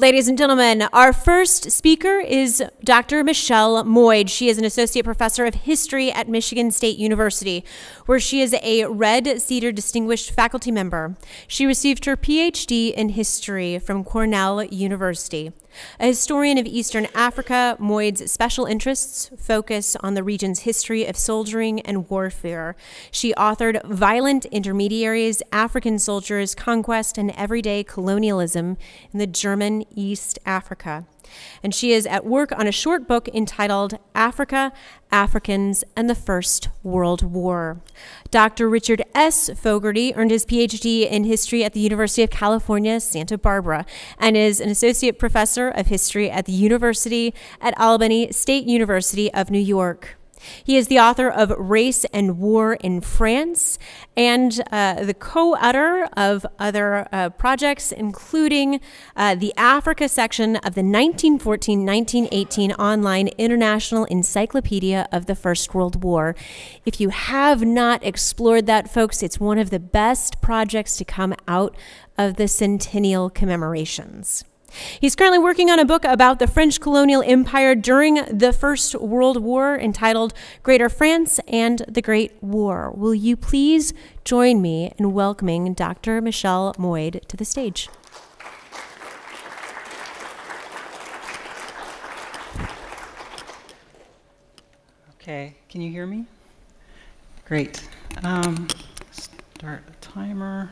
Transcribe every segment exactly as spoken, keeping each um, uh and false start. Ladies and gentlemen, our first speaker is Doctor Michelle Moyd. She is an associate professor of history at Michigan State University, where she is a Red Cedar Distinguished Faculty member. She received her PhD in history from Cornell University. A historian of Eastern Africa, Moyd's special interests focus on the region's history of soldiering and warfare. She authored Violent Intermediaries, African Soldiers, Conquest, and Everyday Colonialism in the German East Africa. And she is at work on a short book entitled Africa, Africans, and the First World War. Doctor Richard S. Fogarty earned his PhD in history at the University of California, Santa Barbara, and is an associate professor of history at the University at Albany State University of New York. He is the author of Race and War in France and uh, the co-author of other uh, projects, including uh, the Africa section of the nineteen fourteen nineteen eighteen online International Encyclopedia of the First World War. If you have not explored that, folks, it's one of the best projects to come out of the centennial commemorations. He's currently working on a book about the French colonial empire during the First World War entitled Greater France and the Great War. Will you please join me in welcoming Doctor Michelle Moyd to the stage? Okay, can you hear me? Great. Um, start a timer.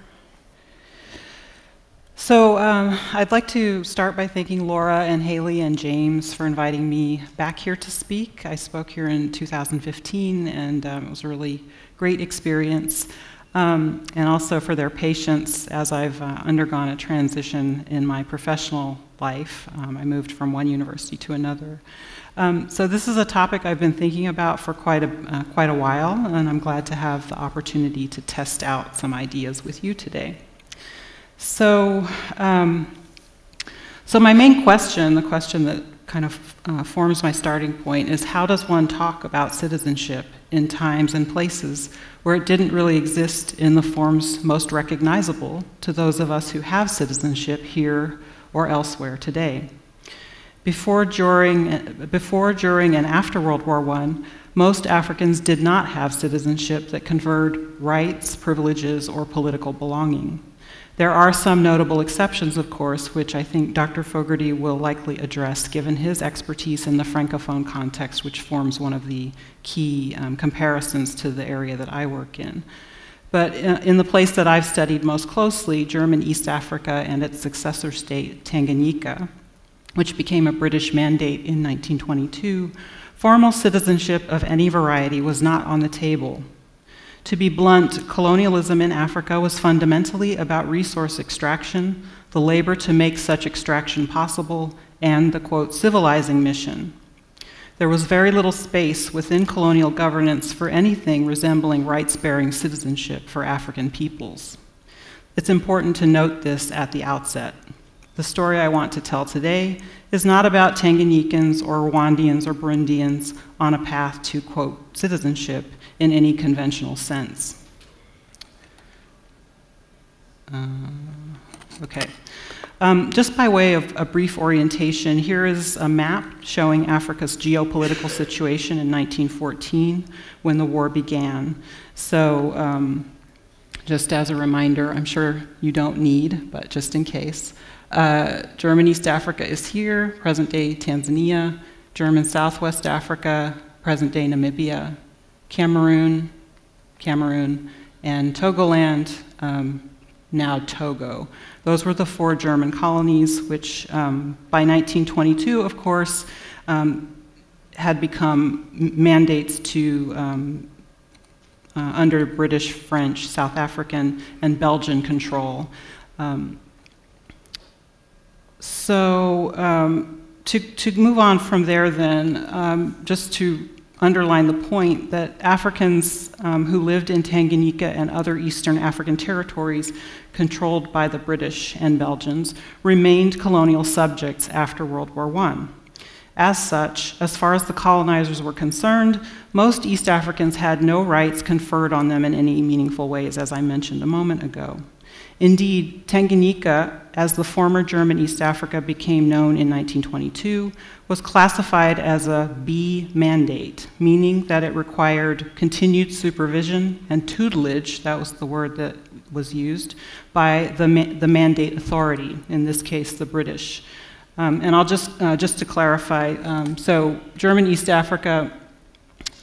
So um, I'd like to start by thanking Laura and Haley and James for inviting me back here to speak. I spoke here in two thousand fifteen, and um, it was a really great experience, um, and also for their patience as I've uh, undergone a transition in my professional life. Um, I moved from one university to another. Um, so this is a topic I've been thinking about for quite a, uh, quite a while, and I'm glad to have the opportunity to test out some ideas with you today. So, um, so my main question, the question that kind of uh, forms my starting point, is how does one talk about citizenship in times and places where it didn't really exist in the forms most recognizable to those of us who have citizenship here or elsewhere today? Before, during, before, during, and after World War One, most Africans did not have citizenship that conferred rights, privileges, or political belonging. There are some notable exceptions, of course, which I think Doctor Fogarty will likely address given his expertise in the Francophone context, which forms one of the key um, comparisons to the area that I work in. But in, in the place that I've studied most closely, German East Africa and its successor state, Tanganyika, which became a British mandate in nineteen twenty-two, formal citizenship of any variety was not on the table. To be blunt, colonialism in Africa was fundamentally about resource extraction, the labor to make such extraction possible, and the, quote, civilizing mission. There was very little space within colonial governance for anything resembling rights-bearing citizenship for African peoples. It's important to note this at the outset. The story I want to tell today is not about Tanganyikans or Rwandians or Burundians on a path to, quote, citizenship in any conventional sense. Uh, okay. Um, just by way of a brief orientation, here is a map showing Africa's geopolitical situation in nineteen fourteen when the war began. So um, just as a reminder, I'm sure you don't need, but just in case, uh, German East Africa is here, present-day Tanzania, German Southwest Africa, present-day Namibia, Cameroon, Cameroon, and Togoland, um, now Togo. Those were the four German colonies, which um, by nineteen twenty-two, of course, um, had become mandates to um, uh, under British, French, South African, and Belgian control. Um, so um, to, to move on from there then, um, just to underline the point that Africans um, who lived in Tanganyika and other Eastern African territories controlled by the British and Belgians remained colonial subjects after World War One. As such, as far as the colonizers were concerned, most East Africans had no rights conferred on them in any meaningful ways, as I mentioned a moment ago. Indeed, Tanganyika, as the former German East Africa became known in nineteen twenty-two, was classified as a B mandate, meaning that it required continued supervision and tutelage, that was the word that was used, by the, ma the mandate authority, in this case the British. Um, and I'll just, uh, just to clarify, um, so German East Africa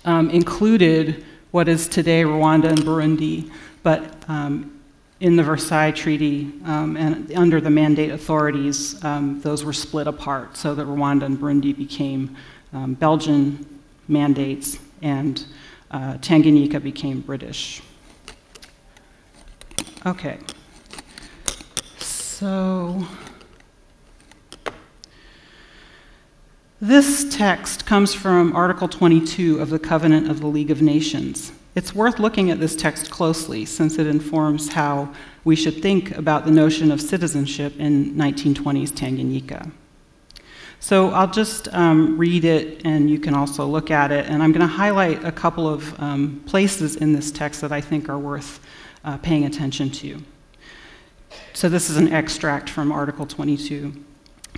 um, included what is today Rwanda and Burundi, but um, in the Versailles Treaty um, and under the mandate authorities, um, those were split apart so that Rwanda and Burundi became um, Belgian mandates and uh, Tanganyika became British. Okay, so this text comes from Article twenty-two of the Covenant of the League of Nations. It's worth looking at this text closely since it informs how we should think about the notion of citizenship in nineteen twenties Tanganyika. So I'll just um, read it and you can also look at it, and I'm going to highlight a couple of um, places in this text that I think are worth uh, paying attention to. So this is an extract from Article twenty-two.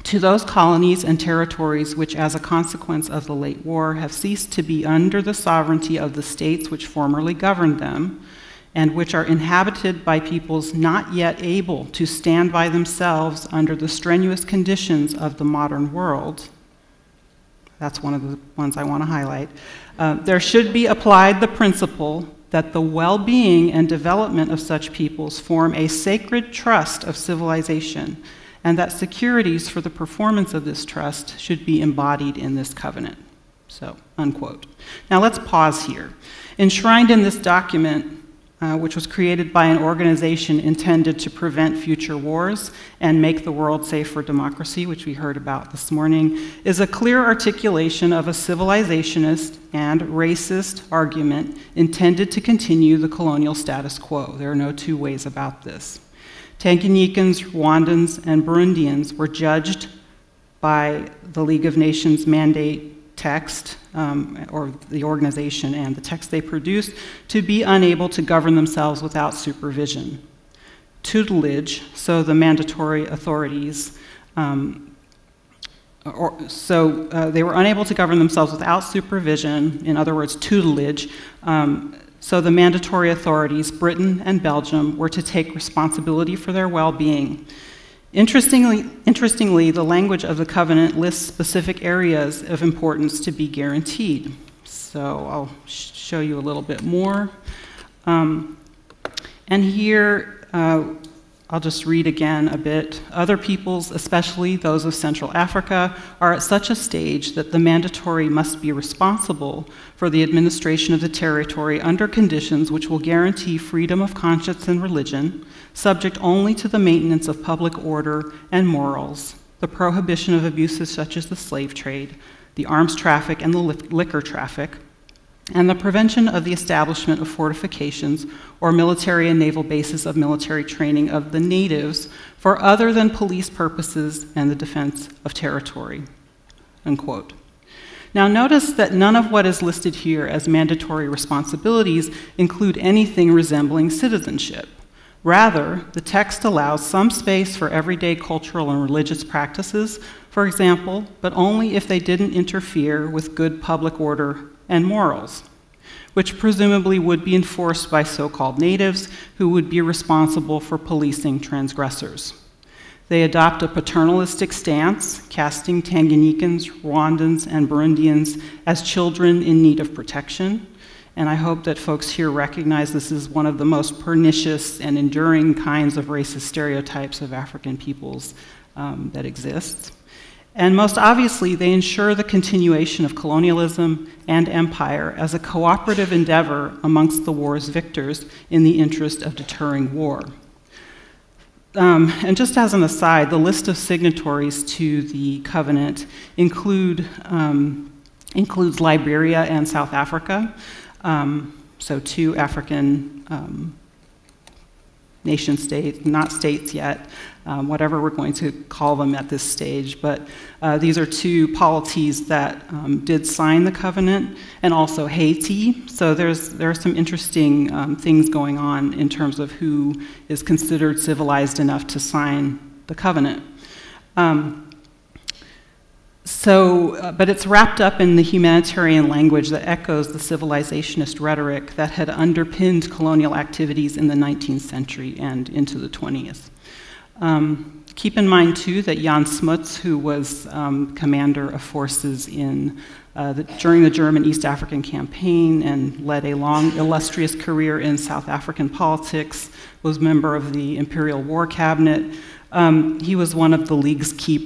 To those colonies and territories which, as a consequence of the late war, have ceased to be under the sovereignty of the states which formerly governed them, and which are inhabited by peoples not yet able to stand by themselves under the strenuous conditions of the modern world, that's one of the ones I want to highlight, uh, there should be applied the principle that the well-being and development of such peoples form a sacred trust of civilization, and that securities for the performance of this trust should be embodied in this covenant. So, unquote. Now let's pause here. Enshrined in this document, uh, which was created by an organization intended to prevent future wars and make the world safe for democracy, which we heard about this morning, is a clear articulation of a civilizationist and racist argument intended to continue the colonial status quo. There are no two ways about this. Tanganyikans, Rwandans, and Burundians were judged by the League of Nations mandate text, um, or the organization and the text they produced, to be unable to govern themselves without supervision. Tutelage, so the mandatory authorities, um, Or, so uh, they were unable to govern themselves without supervision, in other words, tutelage, um, so the mandatory authorities, Britain and Belgium, were to take responsibility for their well-being. Interestingly, interestingly, the language of the covenant lists specific areas of importance to be guaranteed. So I'll sh show you a little bit more. Um, and here, uh, I'll just read again a bit. Other peoples, especially those of Central Africa, are at such a stage that the mandatory must be responsible for the administration of the territory under conditions which will guarantee freedom of conscience and religion, subject only to the maintenance of public order and morals, the prohibition of abuses such as the slave trade, the arms traffic and the liquor traffic, and the prevention of the establishment of fortifications or military and naval bases of military training of the natives for other than police purposes and the defense of territory, unquote. Now notice that none of what is listed here as mandatory responsibilities include anything resembling citizenship. Rather, the text allows some space for everyday cultural and religious practices, for example, but only if they didn't interfere with good public order and morals, which presumably would be enforced by so-called natives who would be responsible for policing transgressors. They adopt a paternalistic stance, casting Tanganyikans, Rwandans, and Burundians as children in need of protection, and I hope that folks here recognize this is one of the most pernicious and enduring kinds of racist stereotypes of African peoples um, that exists. And most obviously, they ensure the continuation of colonialism and empire as a cooperative endeavor amongst the war's victors in the interest of deterring war. Um, and just as an aside, the list of signatories to the covenant include, um, includes Liberia and South Africa, um, so two African um, nation states, not states yet, um, whatever we're going to call them at this stage. But uh, these are two polities that um, did sign the covenant, and also Haiti. So there's, there are some interesting um, things going on in terms of who is considered civilized enough to sign the covenant. Um, So, uh, but it's wrapped up in the humanitarian language that echoes the civilizationist rhetoric that had underpinned colonial activities in the nineteenth century and into the twentieth. Um, keep in mind, too, that Jan Smuts, who was um, commander of forces in, uh, the, during the German East African campaign and led a long, illustrious career in South African politics, was member of the Imperial War Cabinet. Um, he was one of the League's key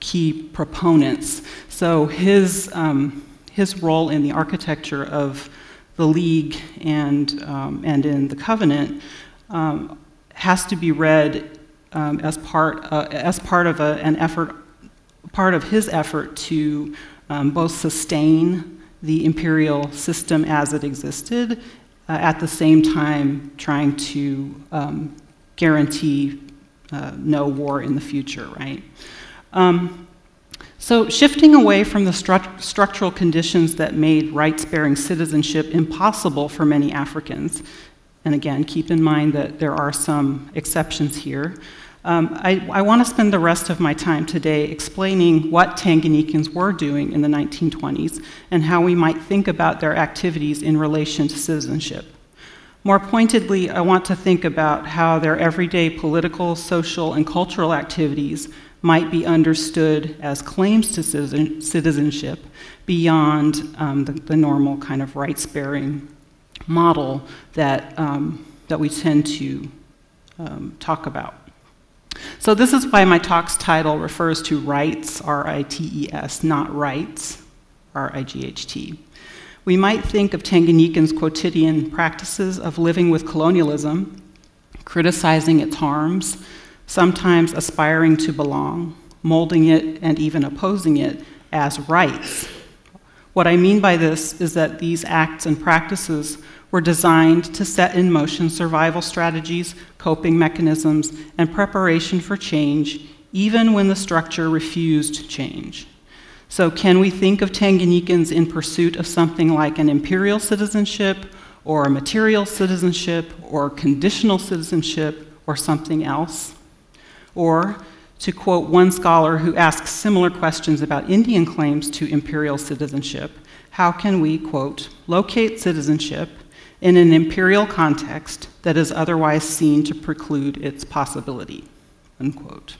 key proponents. So his, um, his role in the architecture of the League and, um, and in the Covenant um, has to be read um, as part, uh, as part of a, an effort, part of his effort to um, both sustain the imperial system as it existed, uh, at the same time trying to um, guarantee uh, no war in the future, right? Um, so shifting away from the stru structural conditions that made rights-bearing citizenship impossible for many Africans, and again, keep in mind that there are some exceptions here, um, I, I want to spend the rest of my time today explaining what Tanganyikans were doing in the nineteen twenties and how we might think about their activities in relation to citizenship. More pointedly, I want to think about how their everyday political, social, and cultural activities might be understood as claims to citizen citizenship beyond um, the, the normal kind of rights-bearing model that, um, that we tend to um, talk about. So this is why my talk's title refers to rights, R I T E S, not rights, R I G H T. We might think of Tanganyikans' quotidian practices of living with colonialism, criticizing its harms, sometimes aspiring to belong, molding it and even opposing it as rights. What I mean by this is that these acts and practices were designed to set in motion survival strategies, coping mechanisms, and preparation for change, even when the structure refused change. So can we think of Tanganyikans in pursuit of something like an imperial citizenship, or a material citizenship, or conditional citizenship, or something else? Or, to quote one scholar who asks similar questions about Indian claims to imperial citizenship, how can we, quote, locate citizenship in an imperial context that is otherwise seen to preclude its possibility, unquote.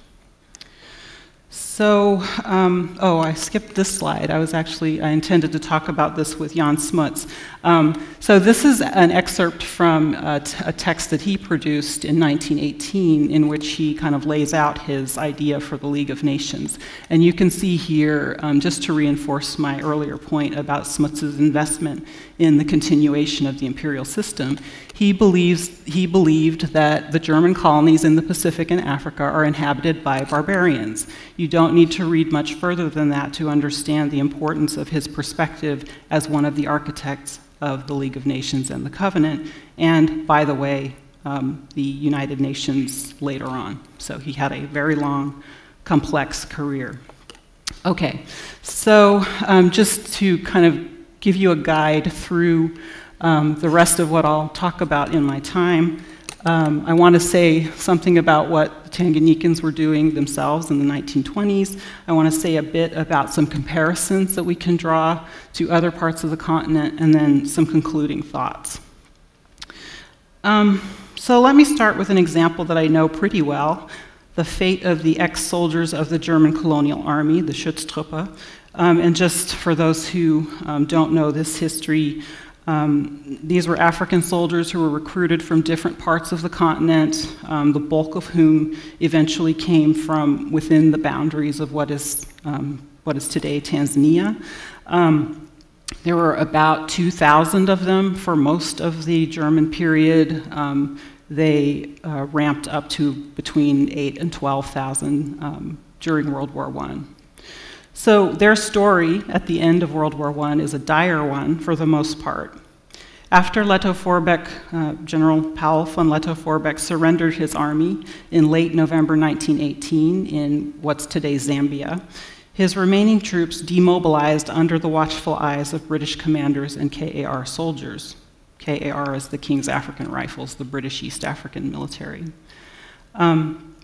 So, um, oh, I skipped this slide. I was actually, I intended to talk about this with Jan Smuts. Um, so this is an excerpt from a, t a text that he produced in nineteen eighteen, in which he kind of lays out his idea for the League of Nations. And you can see here, um, just to reinforce my earlier point about Smuts's investment in the continuation of the imperial system, he, believes, he believed that the German colonies in the Pacific and Africa are inhabited by barbarians. You don't need to read much further than that to understand the importance of his perspective as one of the architects of the League of Nations and the Covenant, and, by the way, um, the United Nations later on. So he had a very long, complex career. Okay, so um, just to kind of give you a guide through um, the rest of what I'll talk about in my time. Um, I want to say something about what Tanganyikans were doing themselves in the nineteen twenties. I want to say a bit about some comparisons that we can draw to other parts of the continent, and then some concluding thoughts. Um, so let me start with an example that I know pretty well, the fate of the ex-soldiers of the German colonial army, the Schutztruppe. Um, and just for those who um, don't know this history, um, these were African soldiers who were recruited from different parts of the continent, um, the bulk of whom eventually came from within the boundaries of what is, um, what is today Tanzania. Um, there were about two thousand of them for most of the German period. Um, they uh, ramped up to between eight and twelve thousand um, during World War One. So their story at the end of World War One is a dire one for the most part. After Lettow-Vorbeck, uh, General Powell von Lettow-Vorbeck surrendered his army in late November nineteen eighteen in what's today's Zambia, his remaining troops demobilized under the watchful eyes of British commanders and K A R soldiers. K A R is the King's African Rifles, the British East African military. Um,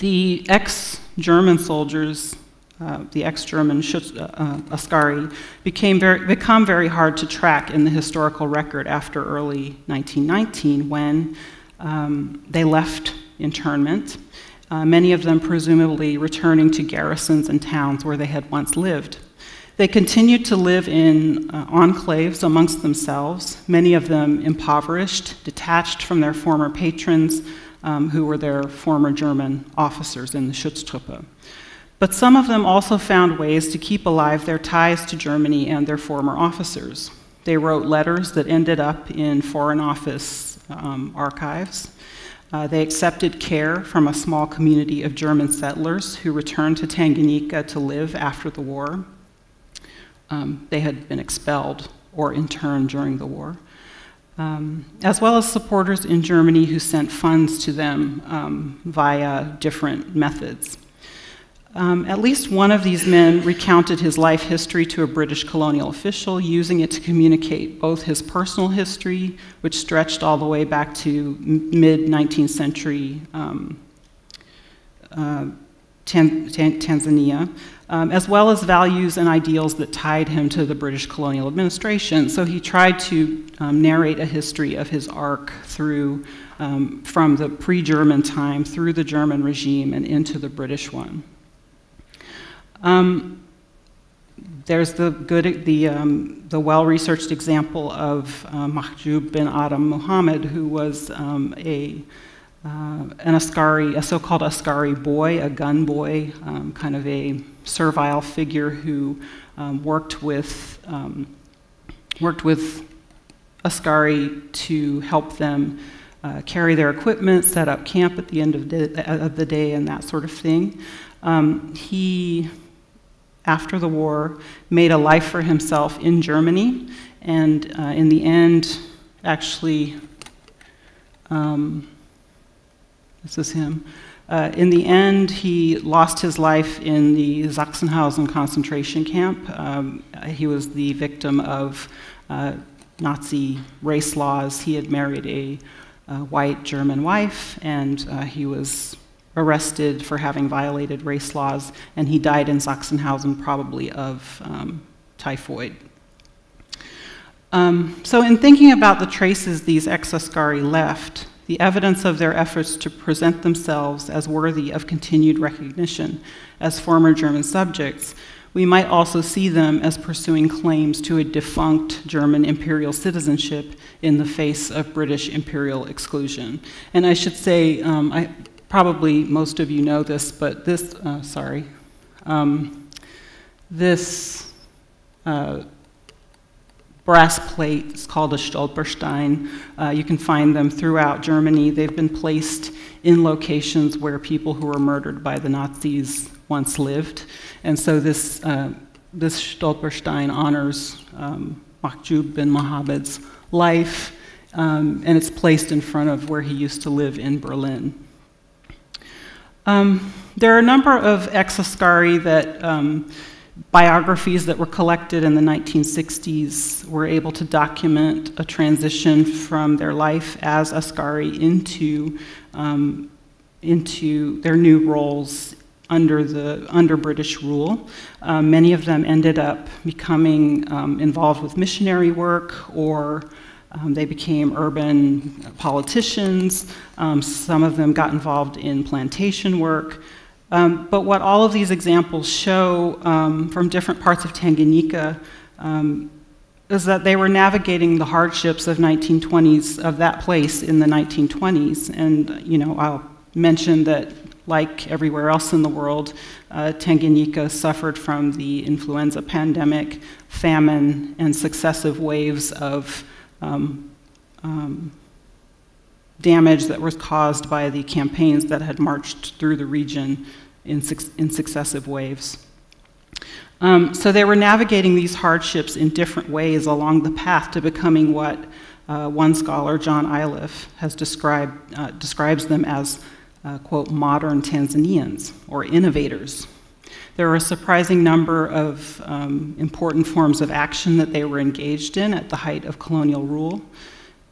the ex-German soldiers, uh, the ex-German Schutz, uh, uh, Askari, became very, become very hard to track in the historical record after early nineteen nineteen when um, they left internment, uh, many of them presumably returning to garrisons and towns where they had once lived. They continued to live in uh, enclaves amongst themselves, many of them impoverished, detached from their former patrons, um, who were their former German officers in the Schutztruppe. But some of them also found ways to keep alive their ties to Germany and their former officers. They wrote letters that ended up in Foreign Office um, archives. Uh, they accepted care from a small community of German settlers who returned to Tanganyika to live after the war. Um, they had been expelled or interned during the war, um, as well as supporters in Germany who sent funds to them um, via different methods. Um, at least one of these men recounted his life history to a British colonial official, using it to communicate both his personal history, which stretched all the way back to mid-nineteenth century um, uh, Tan Tan Tanzania, um, as well as values and ideals that tied him to the British colonial administration. So he tried to um, narrate a history of his arc through, um, from the pre-German time through the German regime and into the British one. Um, there's the good, the, um, the well-researched example of uh, Mahjoub bin Adam Muhammad, who was um, a Uh, an Askari, a so-called Askari boy, a gun boy, um, kind of a servile figure who um, worked with um, worked with Askari to help them uh, carry their equipment, set up camp at the end of the, of the day, and that sort of thing. Um, he, after the war, made a life for himself in Germany, and uh, in the end, actually. Um, This is him. Uh, in the end, he lost his life in the Sachsenhausen concentration camp. Um, he was the victim of uh, Nazi race laws. He had married a, a white German wife, and uh, he was arrested for having violated race laws, and he died in Sachsenhausen, probably of um, typhoid. Um, so in thinking about the traces these ex-Askari left, the evidence of their efforts to present themselves as worthy of continued recognition as former German subjects, we might also see them as pursuing claims to a defunct German imperial citizenship in the face of British imperial exclusion. And I should say, um, I, probably most of you know this, but this, uh, sorry, um, this uh, brass plate, it's called a Stolperstein. Uh, you can find them throughout Germany. They've been placed in locations where people who were murdered by the Nazis once lived. And so this, uh, this Stolperstein honors um, Mahjoub bin Mohammed's life, um, and it's placed in front of where he used to live in Berlin. Um, there are a number of ex-Askari that um, biographies that were collected in the nineteen sixties were able to document a transition from their life as Askari into, um, into their new roles under, the, under British rule. Uh, many of them ended up becoming um, involved with missionary work, or um, they became urban politicians. Um, some of them got involved in plantation work. Um, but what all of these examples show um, from different parts of Tanganyika um, is that they were navigating the hardships of nineteen twenties, of that place in the nineteen twenties. And, you know, I'll mention that, like everywhere else in the world, uh, Tanganyika suffered from the influenza pandemic, famine, and successive waves of um, um, damage that was caused by the campaigns that had marched through the region in, su- in successive waves. Um, so they were navigating these hardships in different ways along the path to becoming what Uh, one scholar, John Iliff, has described, uh, describes them as, uh, quote, modern Tanzanians or innovators. There were a surprising number of um, important forms of action that they were engaged in at the height of colonial rule,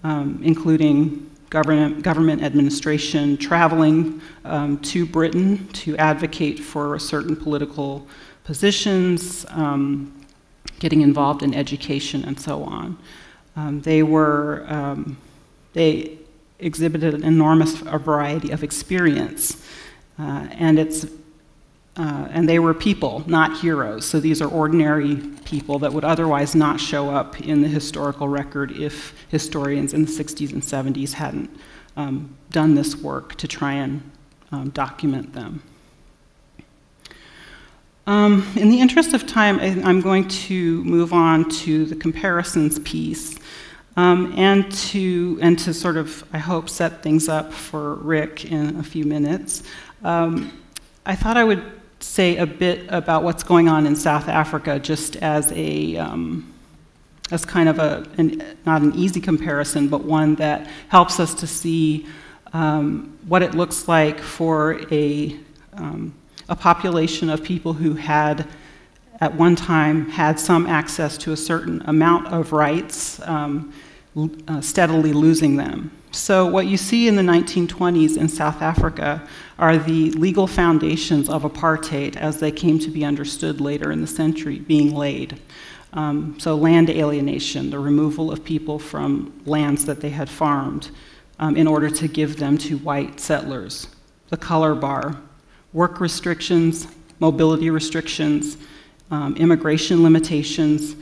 um, including government, government administration traveling um, to Britain to advocate for certain political positions, um, getting involved in education, and so on. Um, they were, um, they exhibited an enormous variety of experience, uh, and it's Uh, and they were people, not heroes. So these are ordinary people that would otherwise not show up in the historical record if historians in the sixties and seventies hadn't um, done this work to try and um, document them. Um, in the interest of time, I, I'm going to move on to the comparisons piece um, and, to, and to sort of, I hope, set things up for Rick in a few minutes. Um, I thought I would say a bit about what's going on in South Africa, just as a, um, as kind of a, an, not an easy comparison, but one that helps us to see um, what it looks like for a, um, a population of people who had, at one time, had some access to a certain amount of rights, um, uh, steadily losing them. So what you see in the nineteen twenties in South Africa are the legal foundations of apartheid as they came to be understood later in the century being laid. Um, so land alienation, the removal of people from lands that they had farmed um, in order to give them to white settlers. The color bar, work restrictions, mobility restrictions, um, immigration limitations,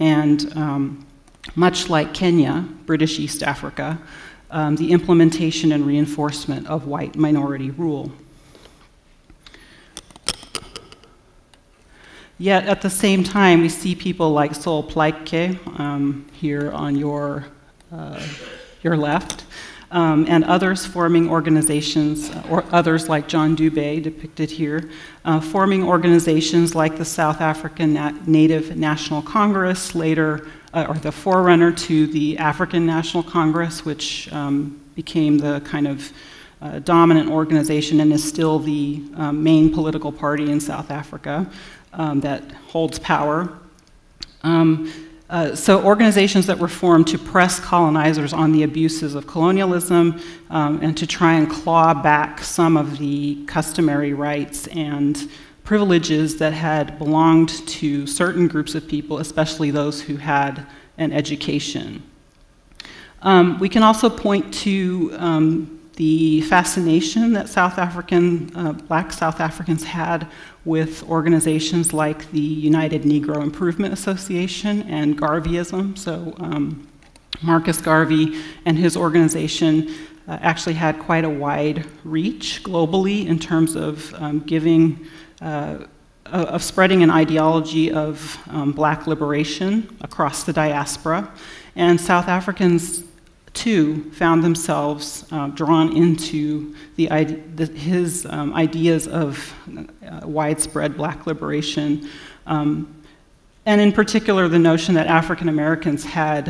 and um, much like Kenya, British East Africa, Um, the implementation and reinforcement of white minority rule. Yet at the same time, we see people like Sol Plaatje, um, here on your, uh, your left, um, and others forming organizations, or others like John Dubé, depicted here, uh, forming organizations like the South African Na- Native National Congress, later Uh, or the forerunner to the African National Congress, which um, became the kind of uh, dominant organization and is still the uh, main political party in South Africa um, that holds power. Um, uh, so organizations that were formed to press colonizers on the abuses of colonialism um, and to try and claw back some of the customary rights and privileges that had belonged to certain groups of people, especially those who had an education. Um, we can also point to um, the fascination that South African, uh, black South Africans had with organizations like the United Negro Improvement Association and Garveyism. So um, Marcus Garvey and his organization uh, actually had quite a wide reach globally in terms of um, giving Uh, of spreading an ideology of um, black liberation across the diaspora. And South Africans, too, found themselves uh, drawn into the, the, his um, ideas of uh, widespread black liberation, um, and in particular the notion that African Americans had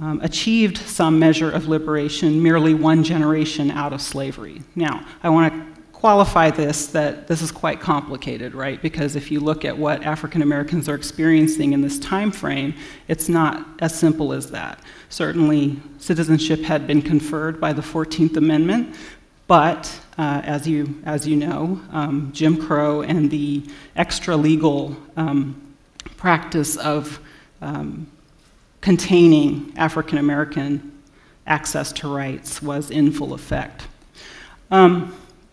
Um, achieved some measure of liberation merely one generation out of slavery. Now, I want to qualify this, that this is quite complicated, right? Because if you look at what African Americans are experiencing in this time frame, it's not as simple as that. Certainly, citizenship had been conferred by the fourteenth amendment, but uh, as you as you know, um, Jim Crow and the extra-legal um, practice of um, containing African American access to rights was in full effect. Um,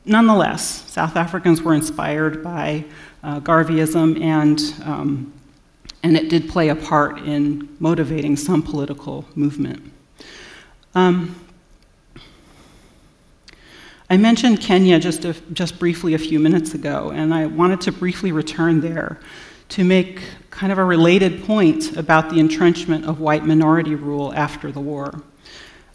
Nonetheless, South Africans were inspired by uh, Garveyism, and, um, and it did play a part in motivating some political movement. Um, I mentioned Kenya just, a, just briefly a few minutes ago, and I wanted to briefly return there to make kind of a related point about the entrenchment of white minority rule after the war.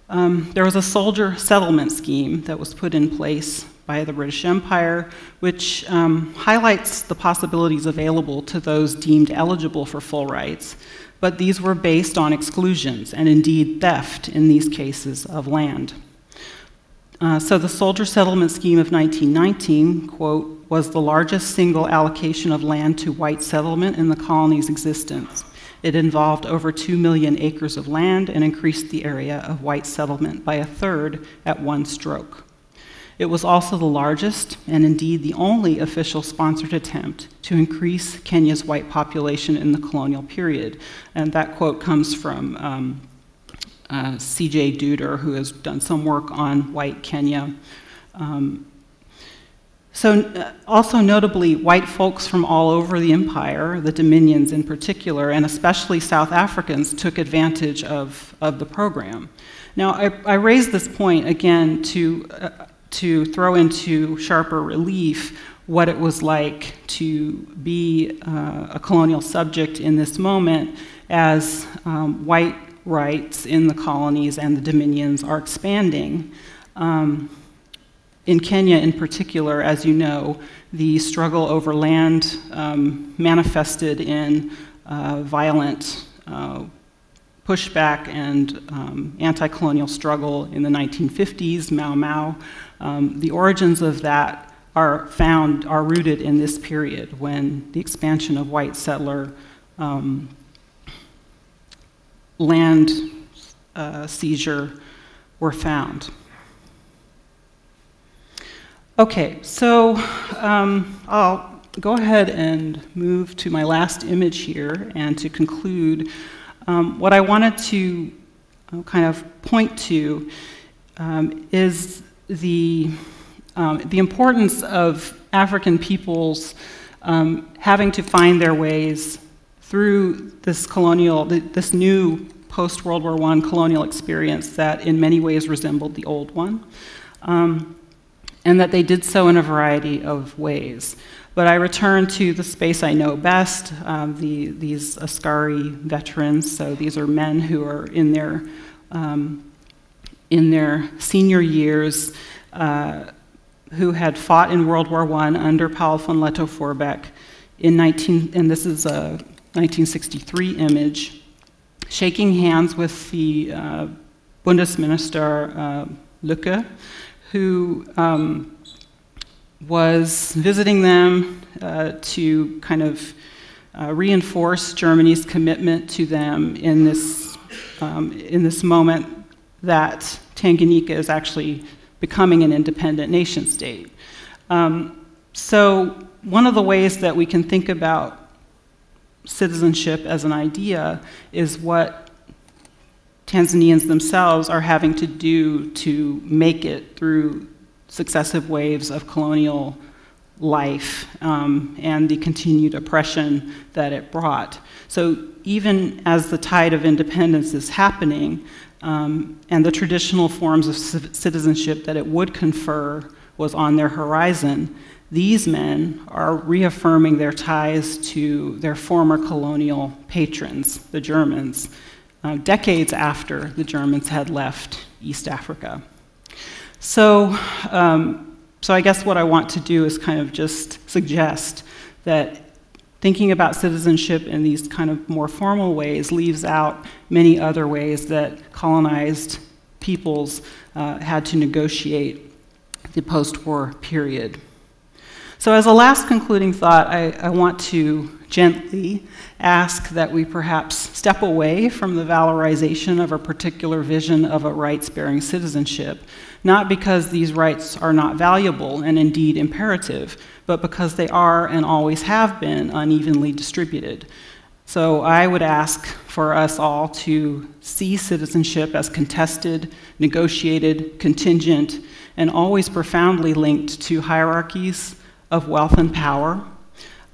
Um, there was a soldier settlement scheme that was put in place by the British Empire, which um, highlights the possibilities available to those deemed eligible for full rights, but these were based on exclusions and indeed theft in these cases of land. Uh, so the Soldier Settlement Scheme of nineteen nineteen, quote, was the largest single allocation of land to white settlement in the colony's existence. It involved over two million acres of land and increased the area of white settlement by a third at one stroke. It was also the largest and indeed the only official sponsored attempt to increase Kenya's white population in the colonial period. And that quote comes from um, uh, C J Duder, who has done some work on white Kenya. Um, So also notably, white folks from all over the empire, the dominions in particular, and especially South Africans, took advantage of, of the program. Now, I, I raise this point again to, uh, to throw into sharper relief what it was like to be uh, a colonial subject in this moment as um, white rights in the colonies and the dominions are expanding. Um, In Kenya in particular, as you know, the struggle over land um, manifested in uh, violent uh, pushback and um, anti-colonial struggle in the nineteen fifties, Mau Mau. Um, the origins of that are found, are rooted in this period when the expansion of white settler um, land uh, seizure were found. Okay, so um, I'll go ahead and move to my last image here, and to conclude, um, what I wanted to kind of point to um, is the, um, the importance of African peoples um, having to find their ways through this colonial, this new post-World War One colonial experience that in many ways resembled the old one. Um, and that they did so in a variety of ways. But I return to the space I know best, um, the, these Askari veterans. So these are men who are in their, um, in their senior years, uh, who had fought in World War One under Paul von Lettow-Vorbeck in nineteen, and this is a nineteen sixty-three image, shaking hands with the uh, Bundesminister uh, Lücke, who um, was visiting them uh, to kind of uh, reinforce Germany's commitment to them in this, um, in this moment that Tanganyika is actually becoming an independent nation state. Um, so one of the ways that we can think about citizenship as an idea is what Tanzanians themselves are having to do to make it through successive waves of colonial life um, and the continued oppression that it brought. So even as the tide of independence is happening um, and the traditional forms of citizenship that it would confer was on their horizon, these men are reaffirming their ties to their former colonial patrons, the Germans, Uh, decades after the Germans had left East Africa. So, um, so I guess what I want to do is kind of just suggest that thinking about citizenship in these kind of more formal ways leaves out many other ways that colonized peoples uh, had to negotiate the post-war period. So as a last concluding thought, I, I want to gently ask that we perhaps step away from the valorization of a particular vision of a rights-bearing citizenship, not because these rights are not valuable and indeed imperative, but because they are and always have been unevenly distributed. So I would ask for us all to see citizenship as contested, negotiated, contingent, and always profoundly linked to hierarchies of wealth and power,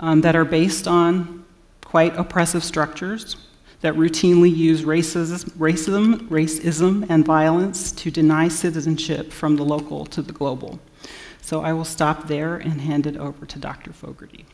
Um, that are based on quite oppressive structures that routinely use racism, racism, racism and violence to deny citizenship from the local to the global. So I will stop there and hand it over to Doctor Fogarty.